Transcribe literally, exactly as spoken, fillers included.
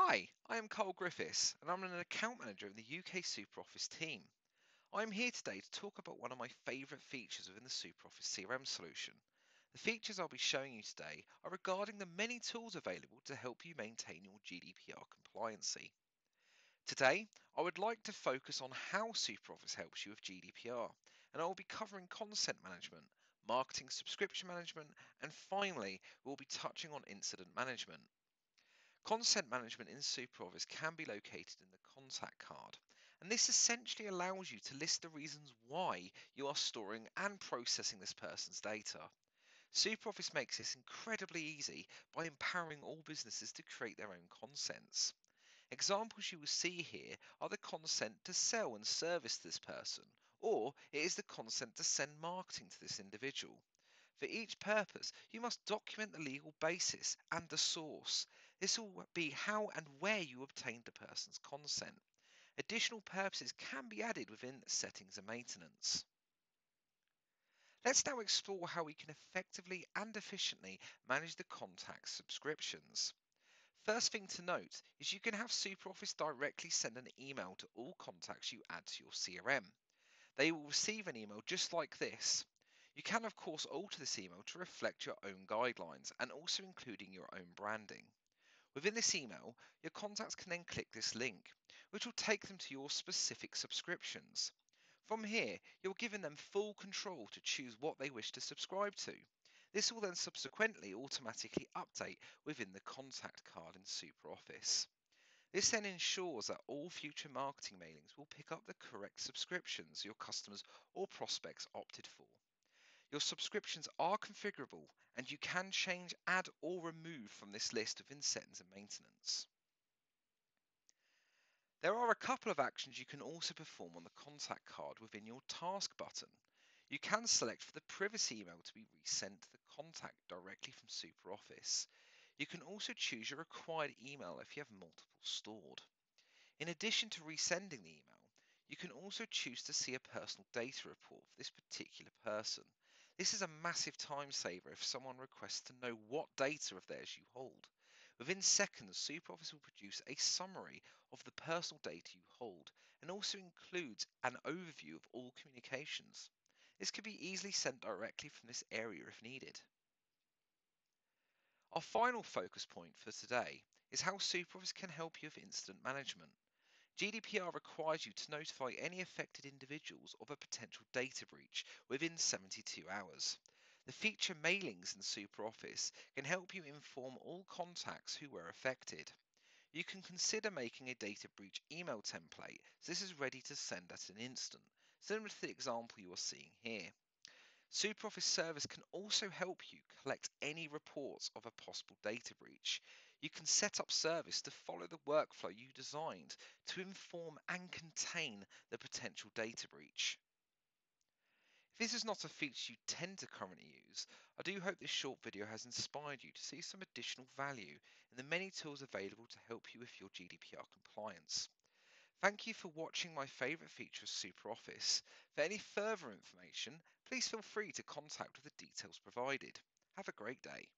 Hi, I am Carl Griffiths and I'm an account manager in the U K SuperOffice team. I'm here today to talk about one of my favourite features within the SuperOffice C R M solution. The features I'll be showing you today are regarding the many tools available to help you maintain your G D P R compliancy. Today, I would like to focus on how SuperOffice helps you with G D P R, and I will be covering Consent Management, Marketing/Subscription Management, and finally, we'll be touching on Incident Management. Consent management in SuperOffice can be located in the contact card, and this essentially allows you to list the reasons why you are storing and processing this person's data. SuperOffice makes this incredibly easy by empowering all businesses to create their own consents. Examples you will see here are the consent to sell and service this person, or it is the consent to send marketing to this individual. For each purpose, you must document the legal basis and the source. This will be how and where you obtained the person's consent. Additional purposes can be added within settings and maintenance. Let's now explore how we can effectively and efficiently manage the contact's subscriptions. First thing to note is you can have SuperOffice directly send an email to all contacts you add to your C R M. They will receive an email just like this. You can of course alter this email to reflect your own guidelines and also including your own branding. Within this email, your contacts can then click this link, which will take them to your specific subscriptions. From here, you're giving them full control to choose what they wish to subscribe to. This will then subsequently automatically update within the contact card in SuperOffice. This then ensures that all future marketing mailings will pick up the correct subscriptions your customers or prospects opted for. Your subscriptions are configurable and you can change, add or remove from this list within settings and maintenance. There are a couple of actions you can also perform on the contact card within your task button. You can select for the privacy email to be resent to the contact directly from SuperOffice. You can also choose your required email if you have multiple stored. In addition to resending the email, you can also choose to see a personal data report for this particular person. This is a massive time saver if someone requests to know what data of theirs you hold. Within seconds, SuperOffice will produce a summary of the personal data you hold and also includes an overview of all communications. This could be easily sent directly from this area if needed. Our final focus point for today is how SuperOffice can help you with incident management. G D P R requires you to notify any affected individuals of a potential data breach within seventy-two hours. The feature mailings in SuperOffice can help you inform all contacts who were affected. You can consider making a data breach email template, so this is ready to send at an instant, similar to the example you are seeing here. SuperOffice Service can also help you collect any reports of a possible data breach. You can set up service to follow the workflow you designed to inform and contain the potential data breach. If this is not a feature you tend to currently use, I do hope this short video has inspired you to see some additional value in the many tools available to help you with your G D P R compliance. Thank you for watching my favourite feature of SuperOffice. For any further information, please feel free to contact with the details provided. Have a great day.